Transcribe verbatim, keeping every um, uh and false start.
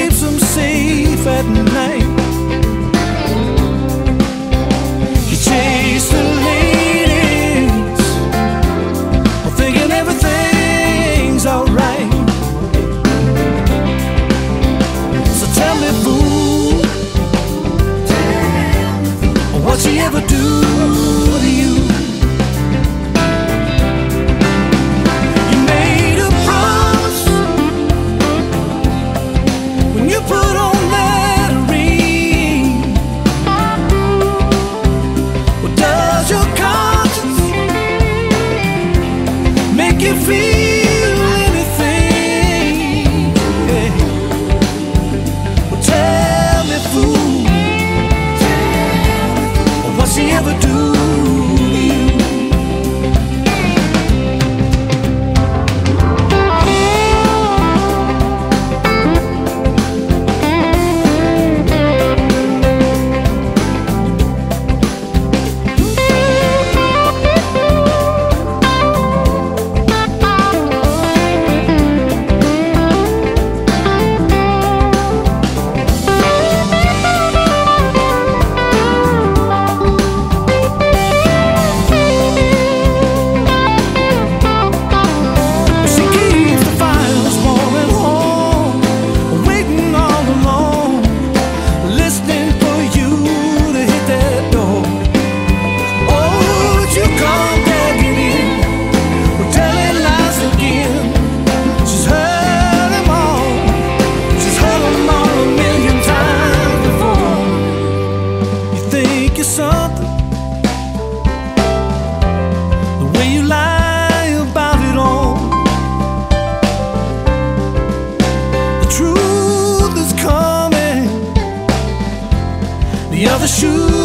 keeps him safe at night. He chased the ladies, thinking everything's alright. So tell me, fool, what's he ever do to you? You feel anything? Yeah. Well, tell me, fool, tell me, what's he ever do to you? Something the way you lie about it all. The truth is coming, the other shoe